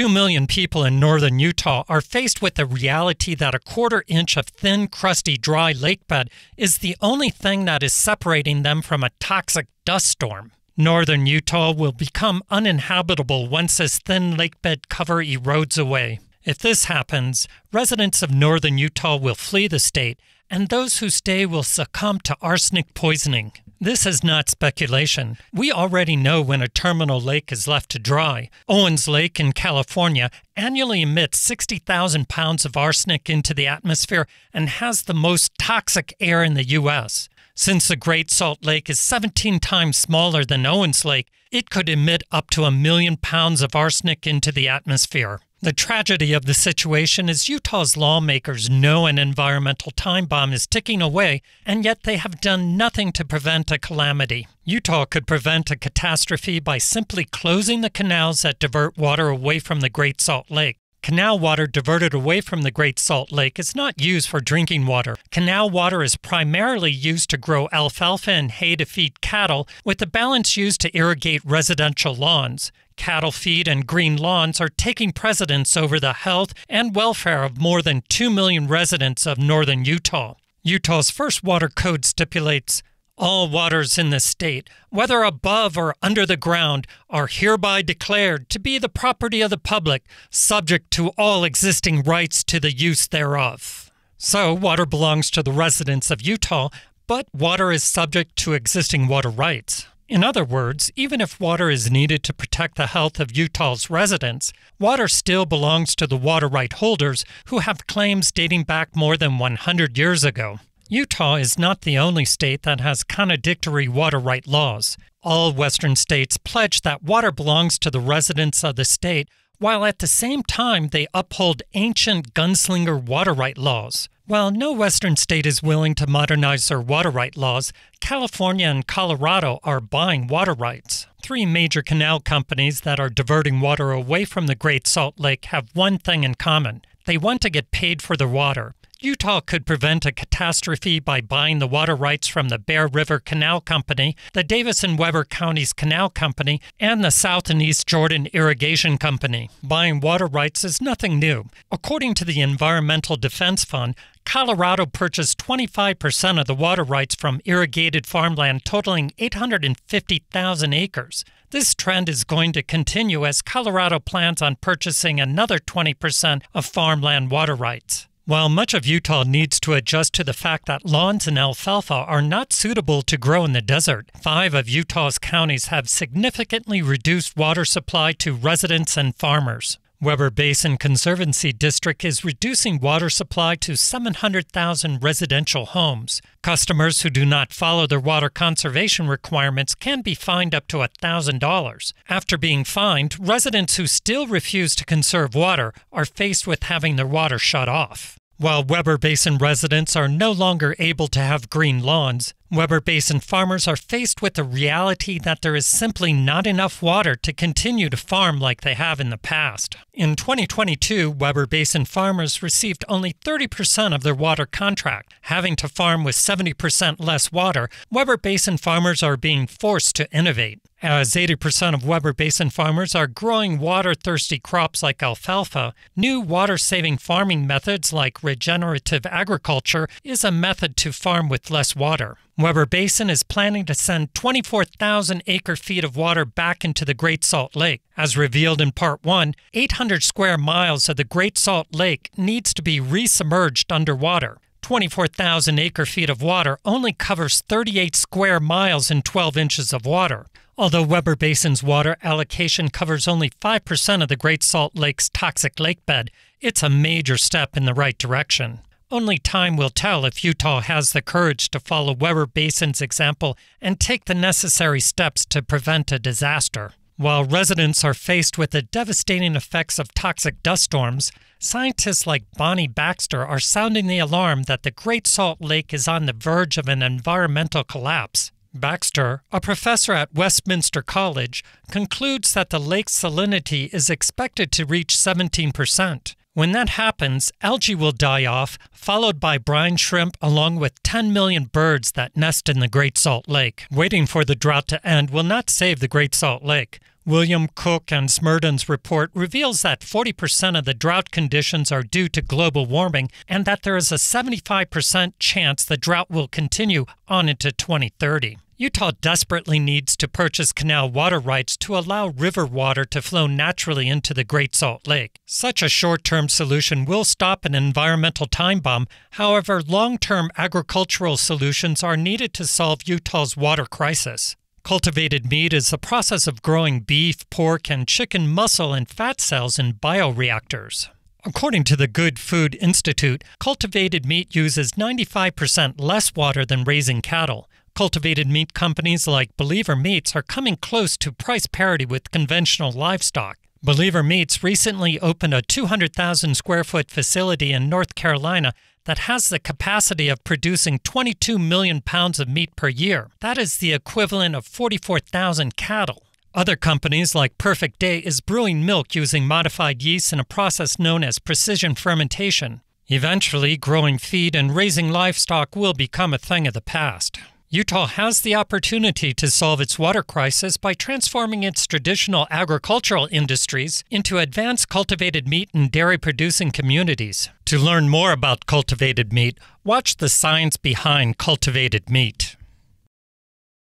2 million people in northern Utah are faced with the reality that a quarter-inch of thin, crusty, dry lakebed is the only thing that is separating them from a toxic dust storm. Northern Utah will become uninhabitable once this thin lakebed cover erodes away. If this happens, residents of northern Utah will flee the state, and those who stay will succumb to arsenic poisoning. This is not speculation. We already know when a terminal lake is left to dry. Owens Lake in California annually emits 60,000 pounds of arsenic into the atmosphere and has the most toxic air in the U.S. Since the Great Salt Lake is 17 times smaller than Owens Lake, it could emit up to 1 million pounds of arsenic into the atmosphere. The tragedy of the situation is Utah's lawmakers know an environmental time bomb is ticking away, and yet they have done nothing to prevent a calamity. Utah could prevent a catastrophe by simply closing the canals that divert water away from the Great Salt Lake. Canal water diverted away from the Great Salt Lake is not used for drinking water. Canal water is primarily used to grow alfalfa and hay to feed cattle, with the balance used to irrigate residential lawns. Cattle feed and green lawns are taking precedence over the health and welfare of more than 2 million residents of northern Utah. Utah's first water code stipulates, "All waters in the state, whether above or under the ground, are hereby declared to be the property of the public, subject to all existing rights to the use thereof." So, water belongs to the residents of Utah, but water is subject to existing water rights. In other words, even if water is needed to protect the health of Utah's residents, water still belongs to the water right holders who have claims dating back more than 100 years ago. Utah is not the only state that has contradictory water right laws. All Western states pledge that water belongs to the residents of the state, while at the same time they uphold ancient gunslinger water right laws. While no Western state is willing to modernize their water right laws, California and Colorado are buying water rights. Three major canal companies that are diverting water away from the Great Salt Lake have one thing in common. They want to get paid for their water. Utah could prevent a catastrophe by buying the water rights from the Bear River Canal Company, the Davis and Weber Counties Canal Company, and the South and East Jordan Irrigation Company. Buying water rights is nothing new. According to the Environmental Defense Fund, Colorado purchased 25% of the water rights from irrigated farmland totaling 850,000 acres. This trend is going to continue as Colorado plans on purchasing another 20% of farmland water rights. While much of Utah needs to adjust to the fact that lawns and alfalfa are not suitable to grow in the desert, 5 of Utah's counties have significantly reduced water supply to residents and farmers. Weber Basin Conservancy District is reducing water supply to 700,000 residential homes. Customers who do not follow their water conservation requirements can be fined up to $1,000. After being fined, residents who still refuse to conserve water are faced with having their water shut off. While Weber Basin residents are no longer able to have green lawns, Weber Basin farmers are faced with the reality that there is simply not enough water to continue to farm like they have in the past. In 2022, Weber Basin farmers received only 30% of their water contract. Having to farm with 70% less water, Weber Basin farmers are being forced to innovate. As 80% of Weber Basin farmers are growing water-thirsty crops like alfalfa, new water-saving farming methods like regenerative agriculture is a method to farm with less water. Weber Basin is planning to send 24,000 acre-feet of water back into the Great Salt Lake. As revealed in Part 1, 800 square miles of the Great Salt Lake needs to be resubmerged underwater. 24,000 acre-feet of water only covers 38 square miles and 12 inches of water. Although Weber Basin's water allocation covers only 5% of the Great Salt Lake's toxic lakebed, it's a major step in the right direction. Only time will tell if Utah has the courage to follow Weber Basin's example and take the necessary steps to prevent a disaster. While residents are faced with the devastating effects of toxic dust storms, scientists like Bonnie Baxter are sounding the alarm that the Great Salt Lake is on the verge of an environmental collapse. Baxter, a professor at Westminster College, concludes that the lake's salinity is expected to reach 17%. When that happens, algae will die off, followed by brine shrimp along with 10 million birds that nest in the Great Salt Lake. Waiting for the drought to end will not save the Great Salt Lake. William Cook and Smerdon's report reveals that 40% of the drought conditions are due to global warming and that there is a 75% chance the drought will continue on into 2030. Utah desperately needs to purchase canal water rights to allow river water to flow naturally into the Great Salt Lake. Such a short-term solution will stop an environmental time bomb. However, long-term agricultural solutions are needed to solve Utah's water crisis. Cultivated meat is the process of growing beef, pork, and chicken muscle and fat cells in bioreactors. According to the Good Food Institute, cultivated meat uses 95% less water than raising cattle. Cultivated meat companies like Believer Meats are coming close to price parity with conventional livestock. Believer Meats recently opened a 200,000 square foot facility in North Carolina that has the capacity of producing 22 million pounds of meat per year. That is the equivalent of 44,000 cattle. Other companies like Perfect Day is brewing milk using modified yeast in a process known as precision fermentation. Eventually, growing feed and raising livestock will become a thing of the past. Utah has the opportunity to solve its water crisis by transforming its traditional agricultural industries into advanced cultivated meat and dairy-producing communities. To learn more about cultivated meat, watch the science behind cultivated meat.